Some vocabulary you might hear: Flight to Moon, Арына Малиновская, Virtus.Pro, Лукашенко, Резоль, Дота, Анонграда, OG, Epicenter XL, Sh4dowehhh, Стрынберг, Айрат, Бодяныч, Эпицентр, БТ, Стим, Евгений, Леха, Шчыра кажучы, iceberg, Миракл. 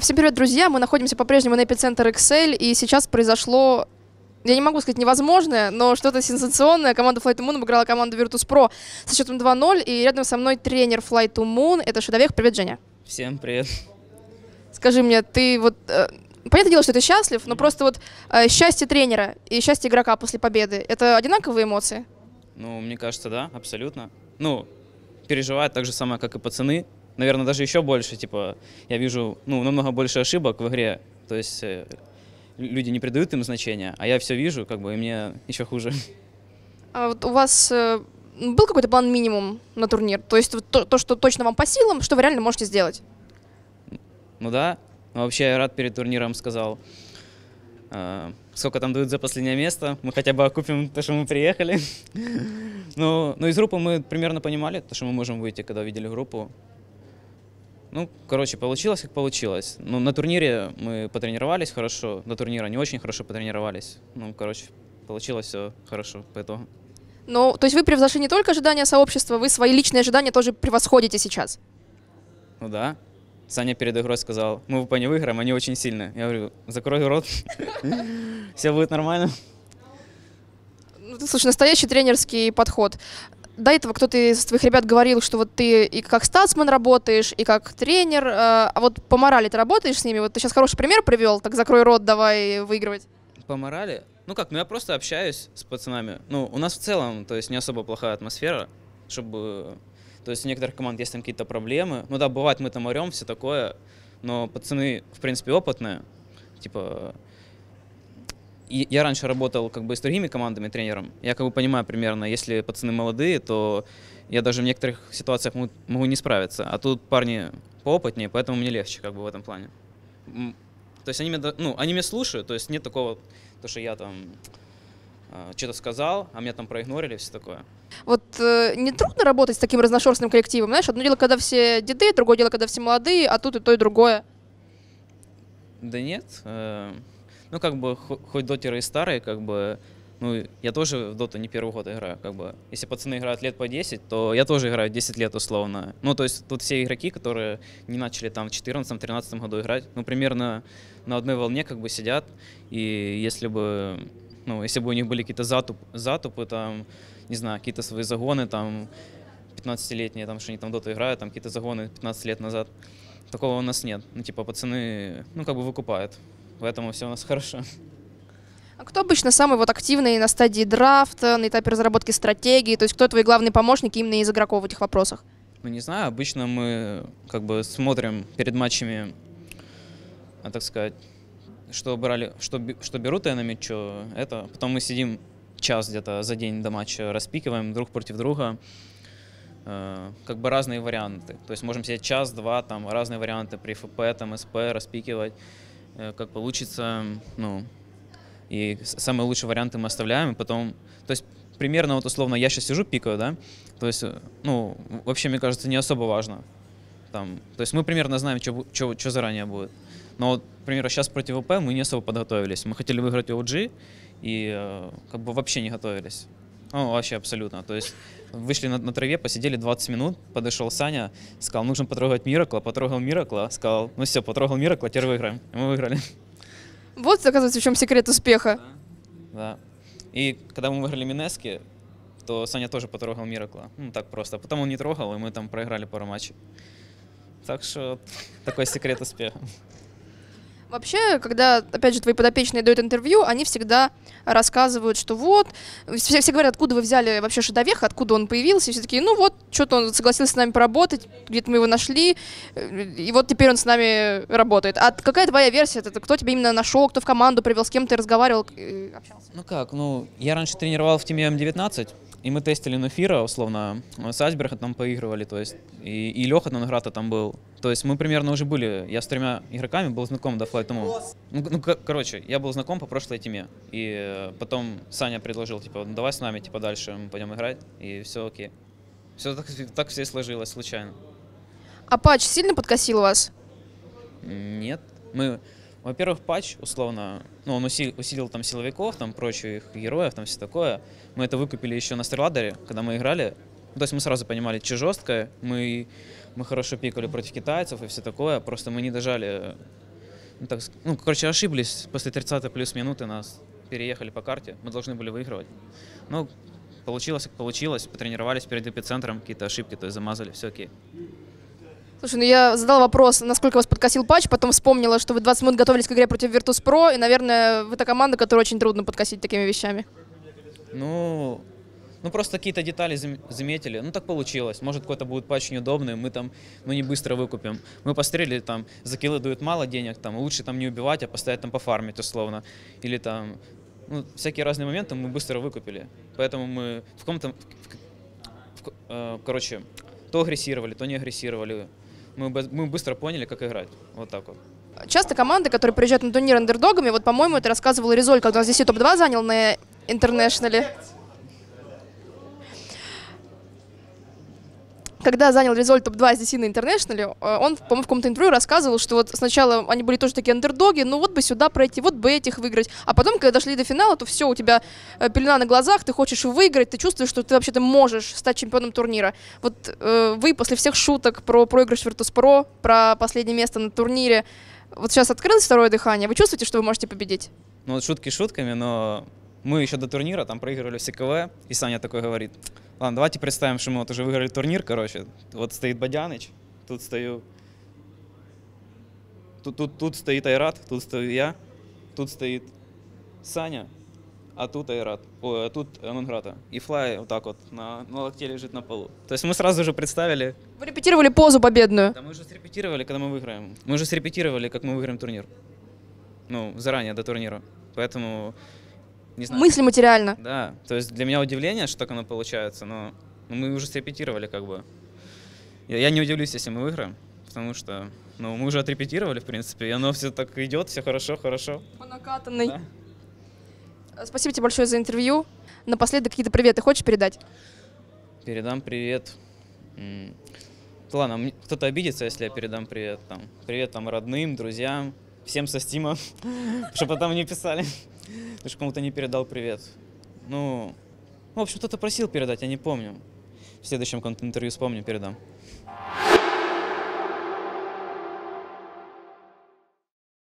Всем привет, друзья! Мы находимся по-прежнему на Epicenter XL, и сейчас произошло, я не могу сказать невозможное, но что-то сенсационное. Команда Flight to Moon обыграла команду Virtus.Pro со счетом 2-0, и рядом со мной тренер Flight to Moon, это Sh4dowehhh. Привет, Женя! Всем привет! Скажи мне, ты вот... Понятное дело, что ты счастлив, но просто вот счастье тренера и счастье игрока после победы — это одинаковые эмоции? Ну, мне кажется, да, абсолютно. Ну, переживают так же самое, как и пацаны. Наверное, даже еще больше, типа, я вижу, ну, намного больше ошибок в игре, то есть люди не придают им значения, а я все вижу, как бы, и мне еще хуже. А вот у вас был какой-то план минимум на турнир? То есть то, что точно вам по силам, что вы реально можете сделать? Ну да, вообще Айрат перед турниром сказал, сколько там дают за последнее место, мы хотя бы окупим то, что мы приехали. Но из группы мы примерно понимали, то, что мы можем выйти, когда видели группу. Ну, короче, получилось, как получилось. Ну, на турнире мы потренировались хорошо, до турнира не очень хорошо потренировались. Ну, короче, получилось все хорошо по итогу. Ну, то есть вы превзошли не только ожидания сообщества, вы свои личные ожидания тоже превосходите сейчас? Ну да. Саня перед игрой сказал, мы в не выиграем, они очень сильные. Я говорю, закрой рот, все будет нормально. Слушай, настоящий тренерский подход. До этого кто-то из твоих ребят говорил, что вот ты и как статсмен работаешь, и как тренер, а вот по морали ты работаешь с ними? Вот ты сейчас хороший пример привел, так закрой рот, давай выигрывать. По морали? Ну как, ну я просто общаюсь с пацанами. Ну, у нас в целом, то есть, не особо плохая атмосфера, чтобы... То есть у некоторых команд есть там какие-то проблемы. Ну да, бывает, мы там орем, все такое, но пацаны, в принципе, опытные. Типа... И я раньше работал как бы с другими командами тренером. Я как бы понимаю примерно, если пацаны молодые, то я даже в некоторых ситуациях могу не справиться. А тут парни поопытнее, поэтому мне легче как бы в этом плане. То есть они меня слушают, то есть нет такого, то, что я там что-то сказал, а меня там проигнорили, все такое. Вот не трудно работать с таким разношерстным коллективом, знаешь? Одно дело, когда все деды, другое дело, когда все молодые, а тут и то, и другое. Да нет. Ну, как бы, хоть дотеры и старые, как бы, ну, я тоже в доту не первый год играю, как бы. Если пацаны играют лет по 10, то я тоже играю 10 лет, условно. Ну, то есть тут все игроки, которые не начали там в 14-13 году играть, ну, примерно на одной волне, как бы, сидят. И если бы у них были какие-то затупы, там, не знаю, какие-то свои загоны, там, 15-летние, там, что они там в доту играют, там, какие-то загоны 15 лет назад, такого у нас нет. Ну, типа, пацаны, ну, как бы, выкупают. Поэтому все у нас хорошо. А кто обычно самый вот активный на стадии драфта, на этапе разработки стратегии? То есть кто твои главные помощники именно из игроков в этих вопросах? Ну не знаю, обычно мы как бы смотрим перед матчами, так сказать, что берут энами, что это. Потом мы сидим час где-то за день до матча, распикиваем друг против друга. Как бы разные варианты. То есть можем сидеть час-два, там разные варианты при ФП, там СП, распикивать. Как получится, ну, и самые лучшие варианты мы оставляем, и потом, то есть, примерно, вот, условно, я сейчас сижу, пикаю, да, то есть, ну, вообще, мне кажется, не особо важно, там, то есть, мы примерно знаем, что заранее будет, но, вот, к примеру, сейчас против ВП мы не особо подготовились, мы хотели выиграть OG, и, как бы, вообще не готовились, ну, вообще, абсолютно, то есть, вышли на траве, посидели 20 минут, подошел Саня, сказал, нужно потрогать Миракла, потрогал Миракла, сказал, ну все, потрогал Миракла, теперь выиграем. И мы выиграли. Вот, оказывается, в чем секрет успеха. Да. И когда мы выиграли Минески, то Саня тоже потрогал Миракла. Ну так просто. Потом он не трогал, и мы там проиграли пару матчей. Так что такой секрет успеха. Вообще, когда, опять же, твои подопечные дают интервью, они всегда рассказывают, что вот, все говорят, откуда вы взяли вообще Sh4dowehhh, откуда он появился, и все такие, ну вот, что-то он согласился с нами поработать, где-то мы его нашли, и вот теперь он с нами работает. А какая твоя версия? Кто тебя именно нашел, кто в команду привел, с кем ты разговаривал, общался? Ну как, ну, я раньше тренировал в тиме М19, и мы тестили на Фира, условно, с Айсберга там поигрывали, то есть, и Леха Анонграда там был. То есть мы примерно уже были, я с тремя игроками был знаком до Flight to Moon. Ну, короче, я был знаком по прошлой теме. И потом Саня предложил, типа, ну, давай с нами, типа, дальше мы пойдем играть. И все окей. Все так все сложилось случайно. А патч сильно подкосил вас? Нет. Мы, во-первых, патч, условно, ну, он усилил там силовиков, там прочих героев, там все такое. Мы это выкупили еще на стрелладере, когда мы играли. То есть мы сразу понимали, что жесткое. Мы мы хорошо пикали против китайцев и все такое, просто мы не дожали, ну, так, ну короче, ошиблись, после 30 плюс минуты нас переехали по карте, мы должны были выигрывать. Ну, получилось как получилось, потренировались перед эпицентром, какие-то ошибки, то есть замазали, все окей. Слушай, ну я задал вопрос, насколько вас подкосил патч, потом вспомнила, что вы 20 минут готовились к игре против Virtus.Pro, и, наверное, вы та команда, которую очень трудно подкосить такими вещами. Ну просто какие-то детали заметили, ну так получилось, может какой-то будет патч неудобный, мы там, ну не быстро выкупим. Мы пострелили там, за киллы дают мало денег, там, лучше там не убивать, а поставить там пофармить условно, или там, ну всякие разные моменты мы быстро выкупили, поэтому мы в каком-то, короче, то агрессировали, то не агрессировали. Мы быстро поняли, как играть. Вот так вот. Часто команды, которые приезжают на турнир андердогами, вот, по-моему, это рассказывала Резоль, когда у нас здесь топ-2 занял на интернешнале. Когда занял Резоль топ-2 здесь на интернешнале, он, по-моему, в каком-то интервью рассказывал, что вот сначала они были тоже такие андердоги, ну вот бы сюда пройти, вот бы этих выиграть. А потом, когда дошли до финала, то все, у тебя пелена на глазах, ты хочешь выиграть, ты чувствуешь, что ты вообще-то можешь стать чемпионом турнира. Вот вы после всех шуток про проигрыш Virtus.Pro, про последнее место на турнире, вот сейчас открылось второе дыхание, вы чувствуете, что вы можете победить? Ну вот шутки шутками, но мы еще до турнира там проигрывали все КВ, и Саня такой говорит: ладно, давайте представим, что мы вот уже выиграли турнир, короче. Вот стоит Бодяныч, тут стою, тут стоит Айрат, тут стою я, тут стоит Саня, а тут Айрат, ой, а тут Анонграда. И Флай вот так вот на локте лежит на полу. То есть мы сразу же представили… Вы репетировали позу победную. Да, мы уже срепетировали, когда мы выиграем. Мы уже срепетировали, как мы выиграем турнир. Ну, заранее, до турнира. Поэтому… Мысли материально. Да, то есть для меня удивление, что так оно получается, но мы уже срепетировали как бы. Я не удивлюсь, если мы выиграем, потому что ну, мы уже отрепетировали, в принципе, и оно все так идет, все хорошо. Он накатанный. Да. Спасибо тебе большое за интервью. Напоследок какие-то приветы хочешь передать? Передам привет. Ладно, кто-то обидится, если я передам привет. Там. Привет там родным, друзьям, всем со Стима, чтобы потом не писали. Потому что кому-то не передал привет. Ну, в общем, кто-то просил передать, я не помню. В следующем интервью вспомню, передам.